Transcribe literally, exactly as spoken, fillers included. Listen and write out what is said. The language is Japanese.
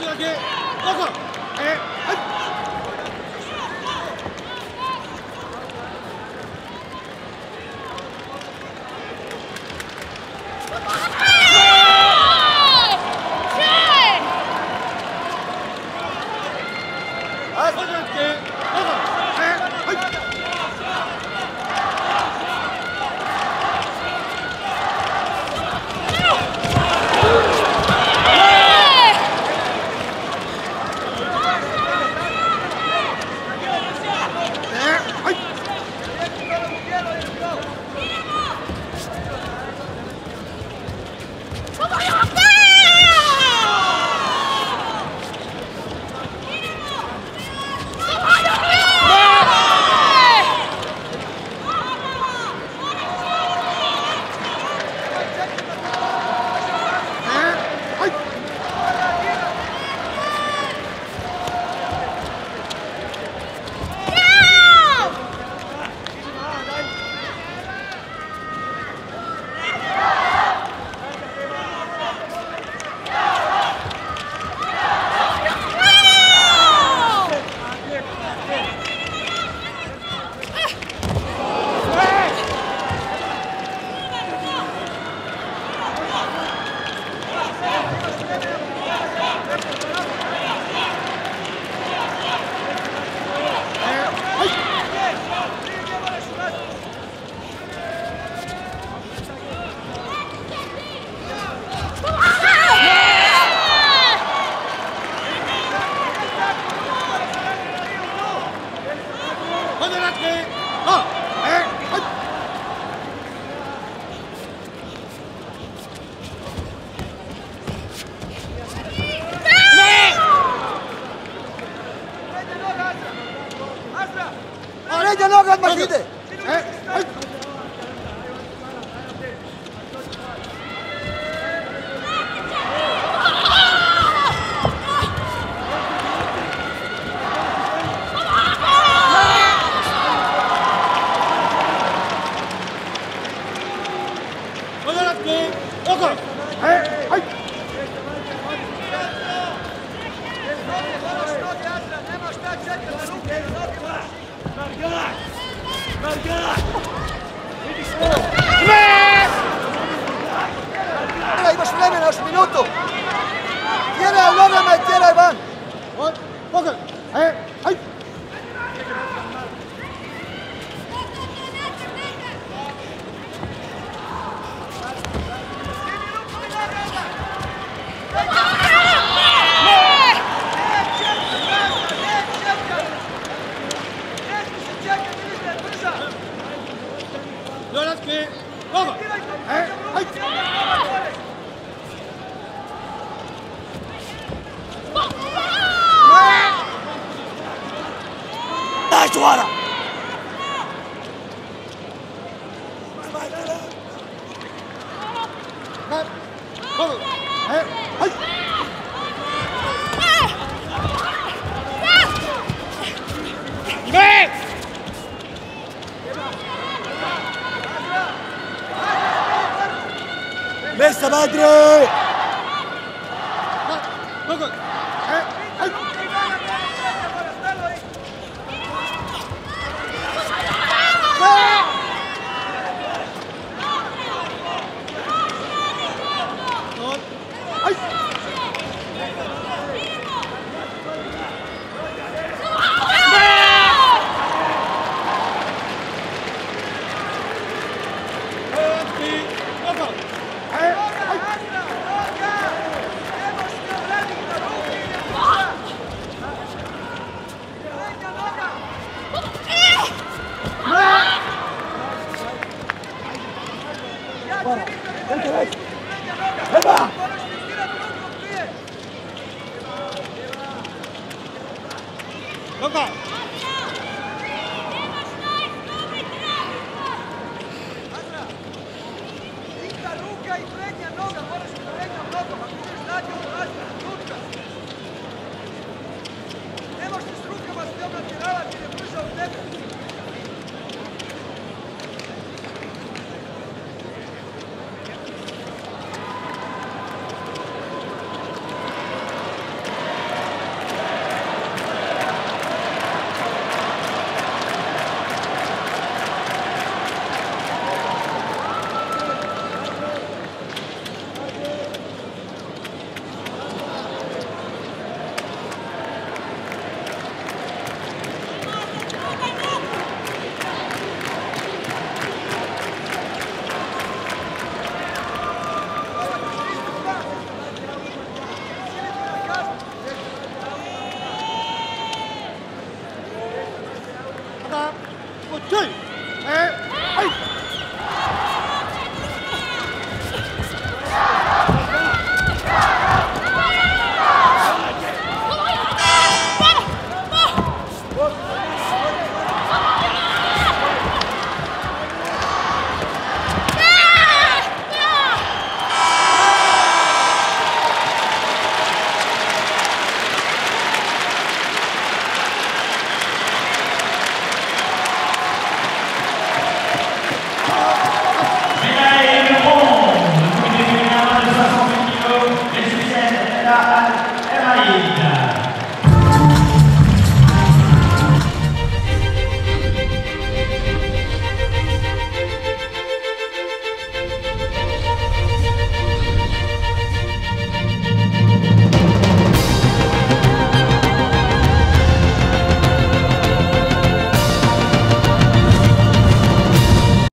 ちだけどうぞえはい